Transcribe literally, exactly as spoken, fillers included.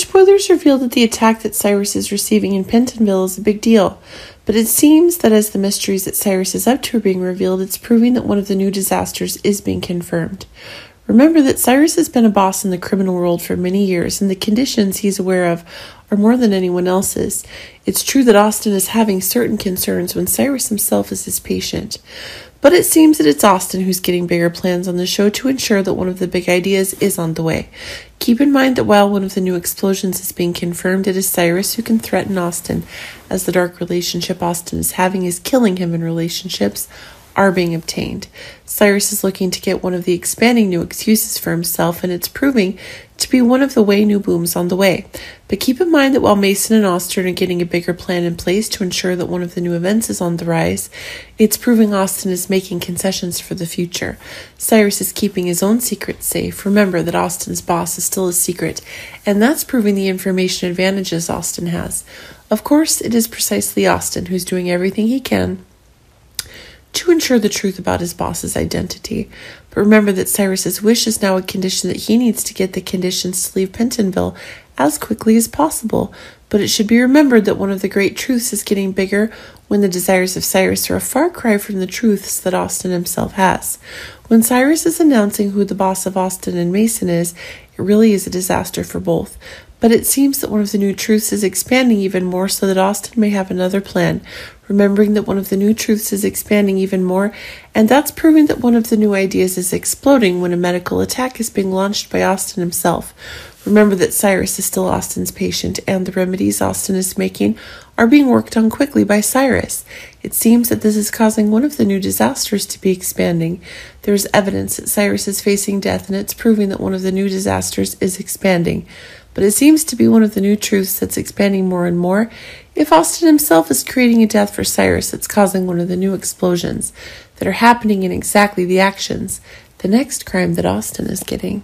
spoilers reveal that the attack that Cyrus is receiving in Pentonville is a big deal, but it seems that as the mysteries that Cyrus is up to are being revealed, it's proving that one of the new disasters is being confirmed. Remember that Cyrus has been a boss in the criminal world for many years, and the conditions he's aware of are more than anyone else's. It's true that Austin is having certain concerns when Cyrus himself is his patient, but it seems that it's Austin who's getting bigger plans on the show to ensure that one of the big ideas is on the way. Keep in mind that while one of the new explosions is being confirmed, it is Cyrus who can threaten Austin, as the dark relationship Austin is having is killing him in relationships are being obtained. Cyrus is looking to get one of the expanding new excuses for himself, and it's proving to be one of the way new booms on the way. But keep in mind that while Mason and Austin are getting a bigger plan in place to ensure that one of the new events is on the rise, it's proving Austin is making concessions for the future. Cyrus is keeping his own secret safe. Remember that Austin's boss is still a secret, and that's proving the information advantages Austin has. Of course, it is precisely Austin who's doing everything he can to ensure the truth about his boss's identity. But remember that Cyrus's wish is now a condition that he needs to get the conditions to leave Pentonville as quickly as possible. But it should be remembered that one of the great truths is getting bigger when the desires of Cyrus are a far cry from the truths that Austin himself has. When Cyrus is announcing who the boss of Austin and Mason is, it really is a disaster for both. But it seems that one of the new truths is expanding even more so that Austin may have another plan. Remembering that one of the new truths is expanding even more, and that's proving that one of the new ideas is exploding when a medical attack is being launched by Austin himself. Remember that Cyrus is still Austin's patient, and the remedies Austin is making are being worked on quickly by Cyrus. It seems that this is causing one of the new disasters to be expanding. There is evidence that Cyrus is facing death, and it's proving that one of the new disasters is expanding. But it seems to be one of the new truths that's expanding more and more. If Austin himself is creating a death for Cyrus, it's causing one of the new explosions that are happening in exactly the actions, the next crime that Austin is getting.